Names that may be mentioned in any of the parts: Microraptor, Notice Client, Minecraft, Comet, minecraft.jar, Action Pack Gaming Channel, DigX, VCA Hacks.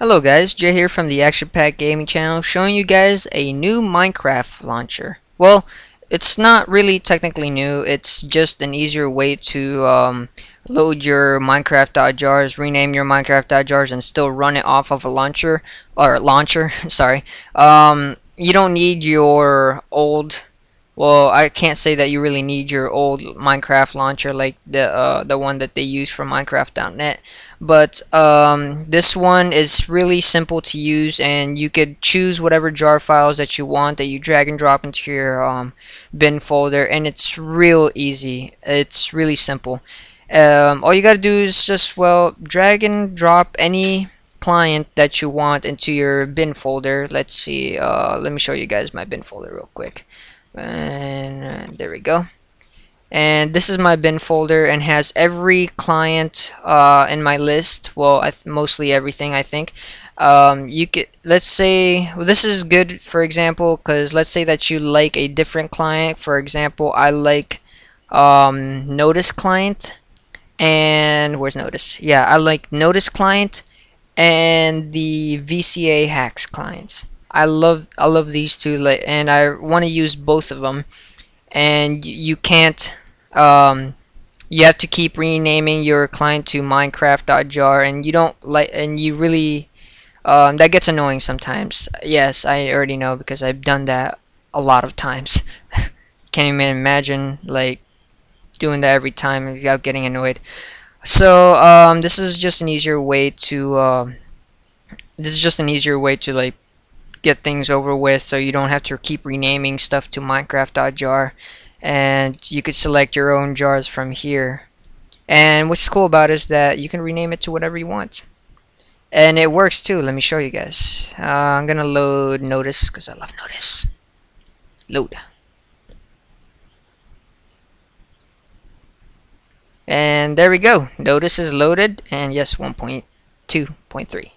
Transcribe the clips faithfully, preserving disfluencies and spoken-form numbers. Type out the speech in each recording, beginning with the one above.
Hello guys, Jay here from the Action Pack Gaming Channel, showing you guys a new Minecraft launcher. Well, it's not really technically new, it's just an easier way to um, load your Minecraft.jars, rename your Minecraft.jars, and still run it off of a launcher, or launcher, sorry. Um, you don't need your old, well, I can't say that you really need your old Minecraft launcher like the uh, the one that they use for Minecraft dot net. But um, this one is really simple to use, and you could choose whatever jar files that you want that you drag and drop into your um, bin folder, and it's real easy. It's really simple. Um, all you gotta do is just well drag and drop any client that you want into your bin folder. Let's see. Uh, let me show you guys my bin folder real quick. And uh, there we go. And this is my bin folder, and has every client uh, in my list. Well, I th mostly everything, I think. Um, you could, let's say, well, this is good, for example, because let's say that you like a different client. For example, I like um, Notice Client, and where's Notice? Yeah, I like Notice Client and the V C A Hacks clients. I love I love these two, and I want to use both of them. And you can't, um, you have to keep renaming your client to Minecraft.jar, and you don't like, and you really, um, that gets annoying sometimes. Yes, I already know because I've done that a lot of times. Can't even imagine like doing that every time without getting annoyed. So um, this is just an easier way to, um, this is just an easier way to like get things over with, so you don't have to keep renaming stuff to Minecraft.jar, and you could select your own jars from here. And what's cool about it is that you can rename it to whatever you want, and it works too. Let me show you guys. uh, I'm gonna load Notice because I love Notice. Load. And there we go, Notice is loaded, and yes, one point two point three.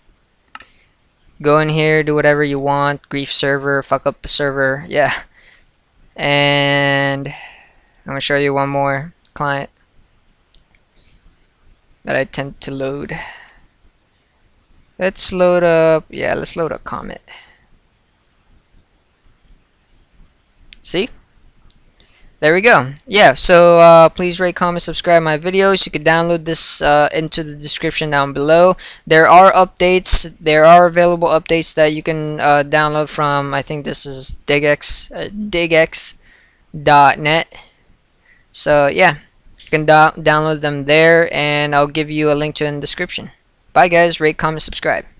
Go in here, do whatever you want, grief server, fuck up the server, yeah. And I'm gonna show you one more client that I tend to load. Let's load up, yeah, let's load up Comet. See? There we go. Yeah, so uh, please rate, comment, subscribe my videos. You can download this uh, into the description down below. There are updates. There are available updates that you can uh, download from, I think this is DigX, uh, DigX dot net. So yeah, you can do download them there, and I'll give you a link to it in the description. Bye guys, rate, comment, subscribe.